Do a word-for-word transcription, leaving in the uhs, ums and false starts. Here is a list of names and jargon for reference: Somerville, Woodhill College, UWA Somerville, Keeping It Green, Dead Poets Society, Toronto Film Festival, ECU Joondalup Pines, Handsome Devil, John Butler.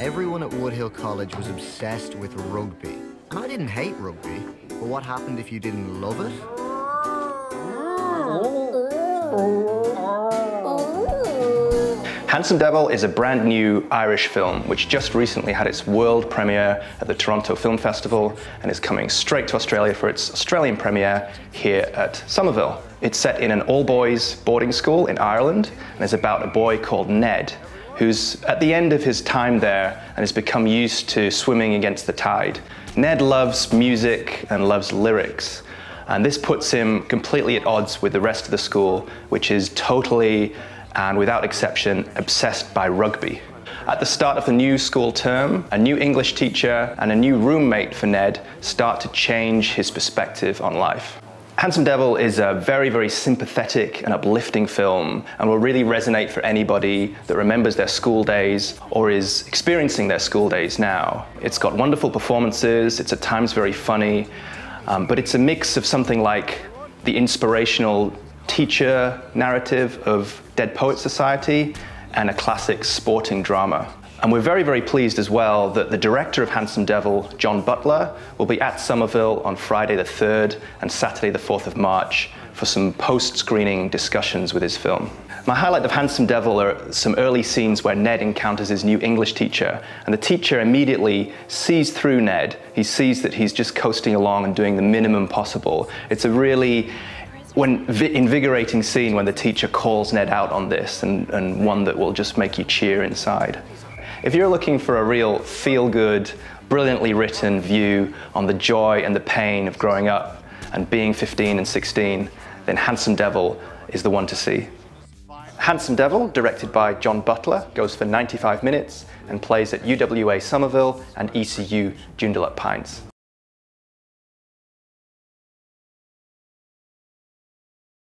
Everyone at Woodhill College was obsessed with rugby. And I didn't hate rugby, but what happened if you didn't love it? Handsome Devil is a brand new Irish film which just recently had its world premiere at the Toronto Film Festival and is coming straight to Australia for its Australian premiere here at Somerville. It's set in an all-boys boarding school in Ireland and is about a boy called Ned, who's at the end of his time there and has become used to swimming against the tide. Ned loves music and loves lyrics, and this puts him completely at odds with the rest of the school, which is totally and without exception obsessed by rugby. At the start of the new school term, a new English teacher and a new roommate for Ned start to change his perspective on life. Handsome Devil is a very, very sympathetic and uplifting film and will really resonate for anybody that remembers their school days or is experiencing their school days now. It's got wonderful performances, it's at times very funny, um, but it's a mix of something like the inspirational teacher narrative of Dead Poets Society and a classic sporting drama. And we're very, very pleased as well that the director of Handsome Devil, John Butler, will be at Somerville on Friday the third and Saturday the fourth of March for some post-screening discussions with his film. My highlight of Handsome Devil are some early scenes where Ned encounters his new English teacher, and the teacher immediately sees through Ned. He sees that he's just coasting along and doing the minimum possible. It's a really When invigorating scene when the teacher calls Ned out on this, and, and one that will just make you cheer inside. If you're looking for a real feel-good, brilliantly written view on the joy and the pain of growing up and being fifteen and sixteen, then Handsome Devil is the one to see. Handsome Devil, directed by John Butler, goes for ninety-five minutes and plays at U W A Somerville and E C U Joondalup Pines.